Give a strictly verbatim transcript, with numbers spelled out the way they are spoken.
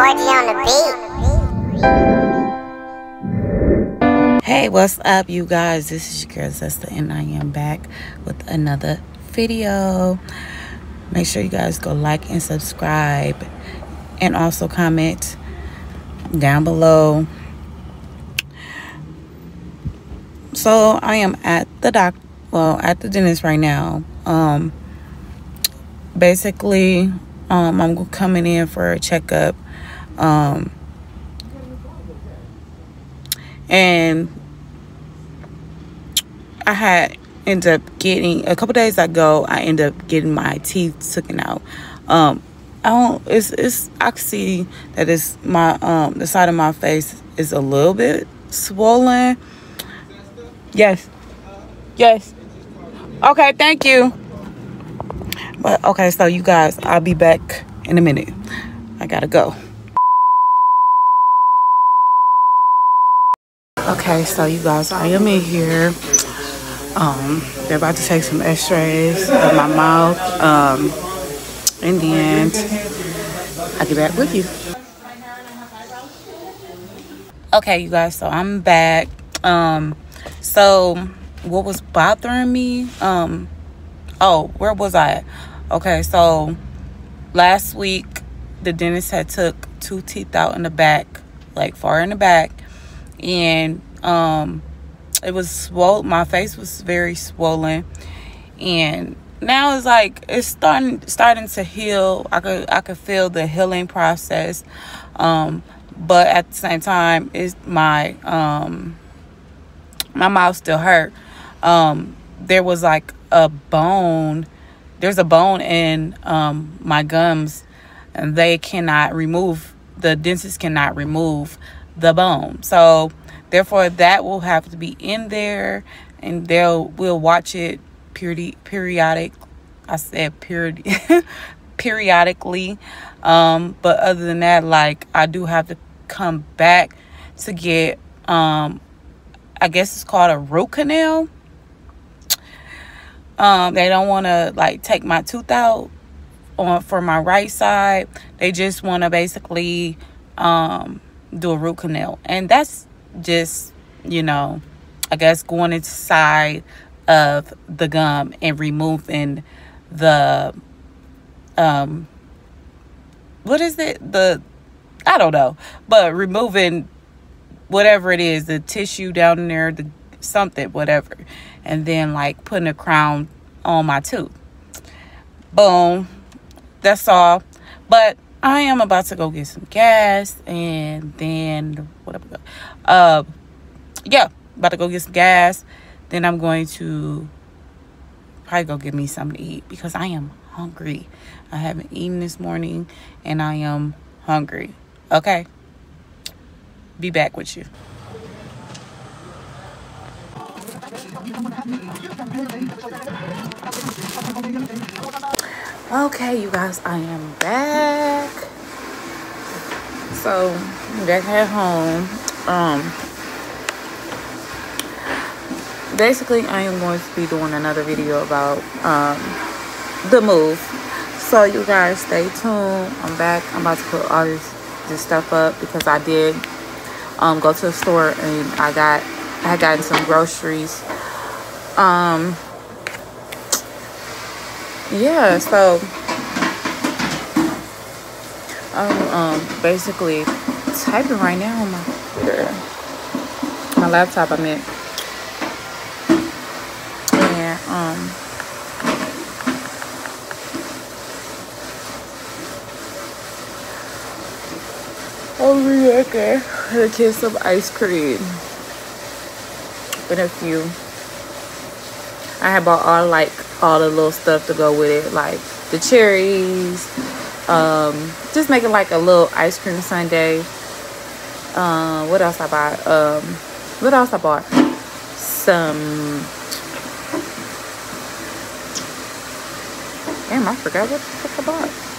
forty on the beat. Hey, what's up, you guys? This is your girl Zesta, and I am back with another video. Make sure you guys go like and subscribe, and also comment down below. So I am at the doc, well, at the dentist right now. Um, basically, um, I'm coming in for a checkup, um, and I had ended up getting a couple days ago. I ended up getting my teeth taken out. Um, I don't. It's it's. I can see that it's my um the side of my face is a little bit swollen. Yes. Yes. Okay, thank you. But okay, so you guys, I'll be back in a minute. I gotta go. Okay, so you guys, I am in here. Um, they're about to take some x-rays of my mouth. Um, in the end, I'll get back with you. Okay, you guys, so I'm back. Um, So, what was bothering me? Um, oh, where was I? Okay, so last week the dentist had took two teeth out in the back, like far in the back, and um, it was swollen. My face was very swollen, and now it's like it's starting starting to heal. I could I could feel the healing process, um, but at the same time, it's my um. my mouth still hurt. Um, there was like a bone. There's a bone in um, my gums, and they cannot remove. The dentist cannot remove the bone. So, therefore, that will have to be in there, and they'll we'll watch it peri periodic. I said period periodically. Um, but other than that, like I do have to come back to get. Um, I guess it's called a root canal. Um, they don't want to like take my tooth out on for my right side. They just want to basically um, do a root canal, and that's just, you know, I guess going inside of the gum and removing the um, what is it? The I don't know, but removing. Whatever it is, the tissue down in there, the something, whatever. And then like putting a crown on my tooth. Boom. That's all. But I am about to go get some gas, and then whatever. Uh, yeah, about to go get some gas. Then I'm going to probably go get me something to eat because I am hungry. I haven't eaten this morning and I am hungry. Okay. Be back with you. Okay, you guys, I am back. So, back at home. Um, basically, I am going to be doing another video about um, the move. So, you guys, stay tuned. I'm back. I'm about to put all this, this stuff up because I did Um, go to the store, and I got I had gotten some groceries. Um, yeah, so I'm um, basically typing right now on my computer, my laptop, I meant. And um, I'll be back there. A kiss of ice cream and a few. I had bought all like all the little stuff to go with it, like the cherries. Um, just making like a little ice cream sundae. Uh, what else I bought? Um, what else I bought? Some. Damn, I forgot what the fuck I bought.